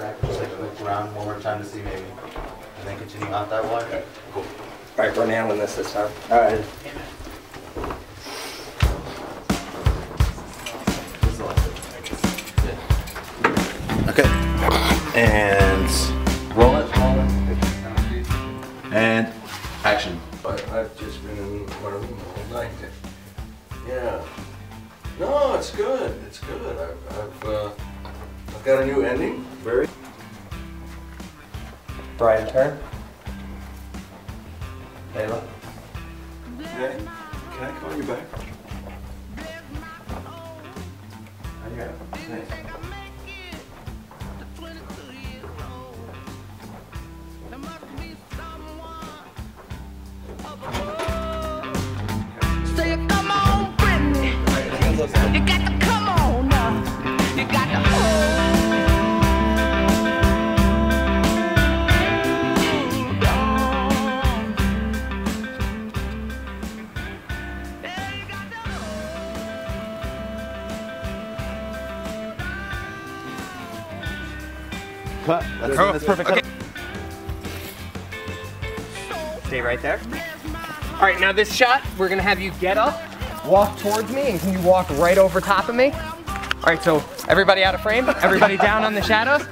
back, just like look around one more time to see maybe, and then continue out that way. Okay. Cool. All right, we're nailing this time. All right. Okay. And roll it. And action. I've just been in my room all night. Yeah. No, it's good. It's good. I've got a new ending. Very. Bryan, turn. Layla. Hey, can I call you back? I got it. Thanks. You got to come on now. You got to hold on. Yeah, you got to hold on. Cut. That's perfect. Okay. Stay right there. All right, now this shot, we're going to have you get up. Walk towards me, and can you walk right over top of me? All right, so everybody out of frame, everybody down on the shadows.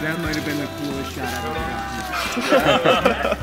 That might have been the coolest shot I've ever gotten.